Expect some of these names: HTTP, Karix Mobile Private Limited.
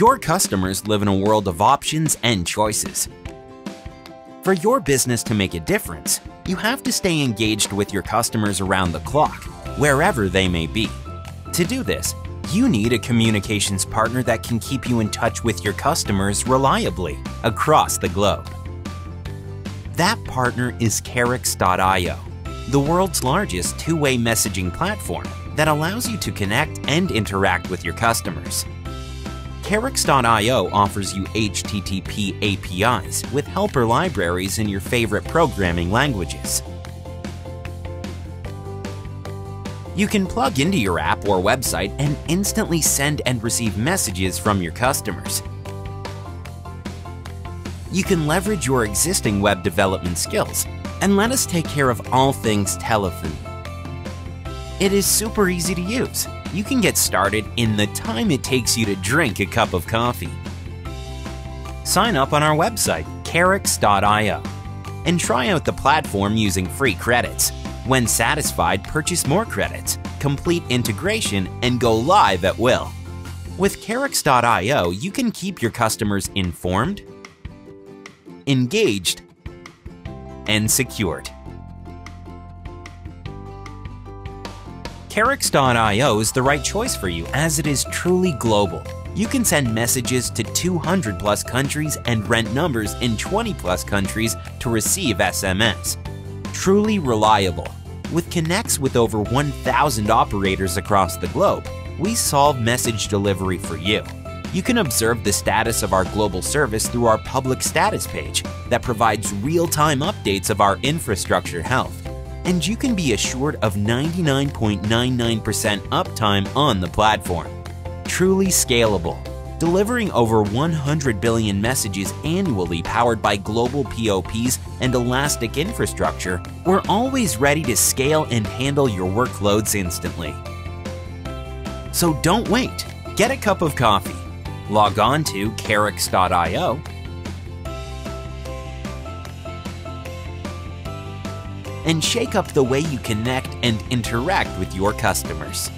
Your customers live in a world of options and choices. For your business to make a difference, you have to stay engaged with your customers around the clock, wherever they may be. To do this, you need a communications partner that can keep you in touch with your customers reliably across the globe. That partner is Karix.io, the world's largest two-way messaging platform that allows you to connect and interact with your customers. Karix.io offers you HTTP APIs with helper libraries in your favorite programming languages. You can plug into your app or website and instantly send and receive messages from your customers. You can leverage your existing web development skills, and let us take care of all things telephony. It is super easy to use. You can get started in the time it takes you to drink a cup of coffee. Sign up on our website, Karix.io, and try out the platform using free credits. When satisfied, purchase more credits, complete integration, and go live at will. With Karix.io, you can keep your customers informed, engaged, and secured. Karix.io is the right choice for you as it is truly global. You can send messages to 200 plus countries and rent numbers in 20 plus countries to receive SMS. Truly reliable. With connects with over 1,000 operators across the globe, we solve message delivery for you. You can observe the status of our global service through our public status page that provides real-time updates of our infrastructure health. And you can be assured of 99.99% uptime on the platform. Truly scalable, delivering over 100 billion messages annually powered by global POPs and elastic infrastructure, we're always ready to scale and handle your workloads instantly. So don't wait. Get a cup of coffee. Log on to Karix.io and shake up the way you connect and interact with your customers.